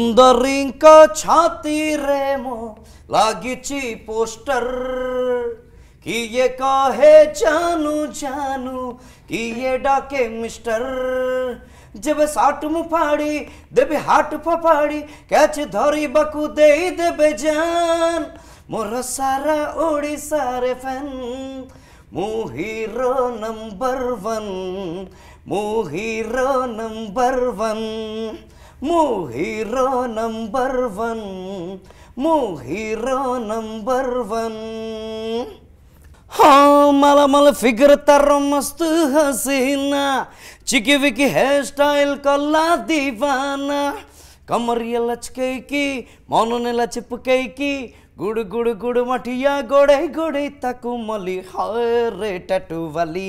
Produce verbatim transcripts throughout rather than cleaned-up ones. सुंदरींका छाती रेमो लागिची पोस्टर कि ये काहे जानू जानू कि ये डाके मिस्टर जब साट मुफाड़ी देबे हाट फफाड़ी कैच धरी बकू दे देबे जान मोर सारा ओडिसा रे फैन मु हीरो नंबर वन मु हीरो नंबर वन मु हीरो नंबर वन मु हीरो नंबर वन। हाँ मालामाल फिगर तारो मस्त हसीना चिकी विकी हेयर स्टाइल कला दीवाना कमरिया लचके की मौन ने लचपके की गुड़ गुड़ गुड़ मठिया गोड़े गोड़े तकु मली होय रे टटू वाली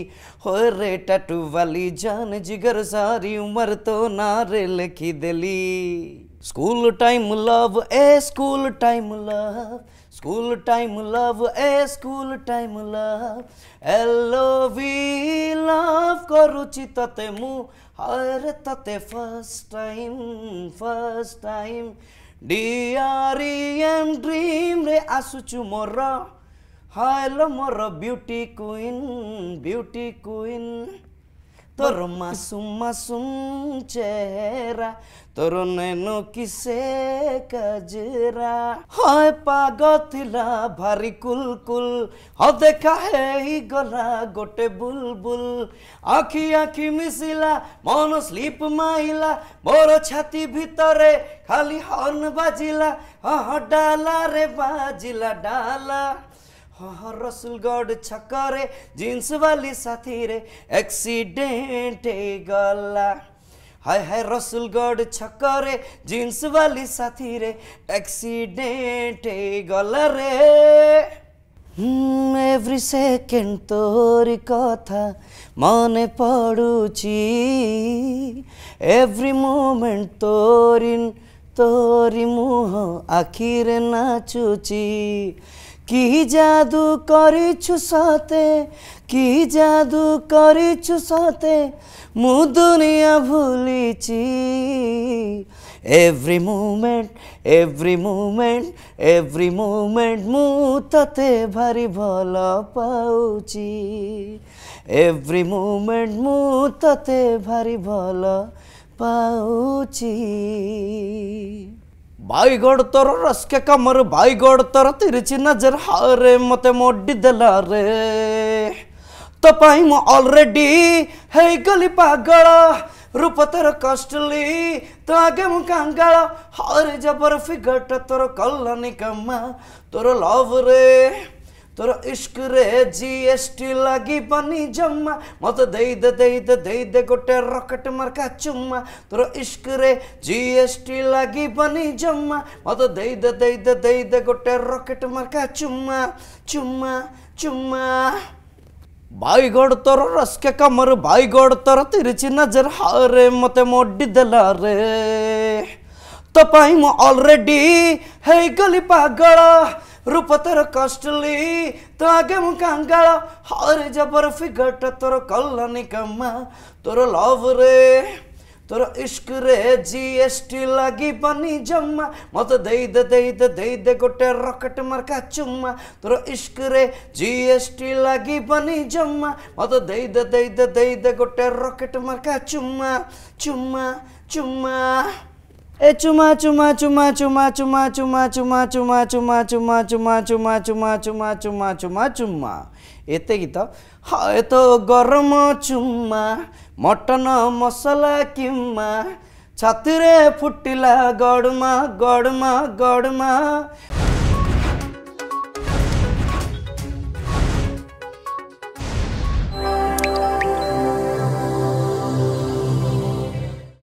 होय रे टटू वाली जान जिगर सारी उम्र तो नारे लिखी दिली। स्कूल टाइम लव ए school time love school time love ए school time love L O V love करुचि तते मु हाय रे तते first time first time D R E M dream रे आसुचु मोर हायलो मोर ब्यूटी क्वीन ब्यूटी क्वीन तोर मासूम मासूम चेहरा तोर नैनो किसे कजरा हाय पाग थिला भारी कुलकुल हो देखा है ही गला गोटे बुलबुल आखि आखि मिसिला मन स्लीप माइला मोर छाती भितरे खाली हॉर्न बाजिला हा डाला रे बाजिला डाला हाँ रसुलगढ़ छक्करे जींस वाली साथी रे एक्सीडेंट गला हाय हाय रसुलगढ़ छक्करे जींस वाली साथी रे एक्सीडेंट गला रे। एवरी सेकेंड तोरी कथा मने पड़ुची एवरी मोमेंट तोरी तोरी मुह आखिर नाचुची की जादू करिछु सते की जादू करिछु सते मु दुनिया भूलिची every moment every moment every moment मु तते भारी भला पाउची एवरी मोमेंट मु तते भारी भला पाउची। भाई गोड़ तोर रस के कमर भाई गोड़ तोर तिरछी नजर हारे मते मोडी देला रे तो पाई मो ऑलरेडी है गली पागल रूप तोर कॉस्टली तो आगे मु कंगाल हारे जबर फिगर तोर कल्ला निकम्मा तोर लव रे तोर इश्क रे जीएसटी लगी बनी जम्मा मत दे दे दे दे दे दे गोटे रॉकेट मार्का चुम्मा तोर इश्क रे जीएसटी लगी बनी जम्मा मत दे दे दे दे दे दे गोटे रॉकेट मार्का चुम्मा चुम्मा चुम्मा। भाई गोड़ तोर रस के कमर भाई गोड़ तोर तिरछी नजर हारे मते मोडी देला रे तो पाई मो ऑलरेडी है गली पागल रूप तोर कॉस्टली तो आगे मु कंगाल हारे जबर फिगर तोर कल्ला निकम्मा तोर लव रे तोर इश्क रे जीएसटी लगी बनी जम्मा मत दे दे दे दे दे दे गोटे रॉकेट मार्का चुम्मा तोर इश्क रे जीएसटी लगी बनी जम्मा मत दे दे दे दे दे दे गोटे रॉकेट मार्का चुम्मा चुम्मा चुम्मा ए चुमा चुमा चुमा चुमा चुमा चुमा चुमा चुमा चुमा चुमा चुमा चुमा चुमा चुमा चुमा चुमा चुमा एते गीत हाय तो गरम चुम्मा मटन मसला किम्मा छाती रे फुटिला गड़मा गड़मा गड़मा।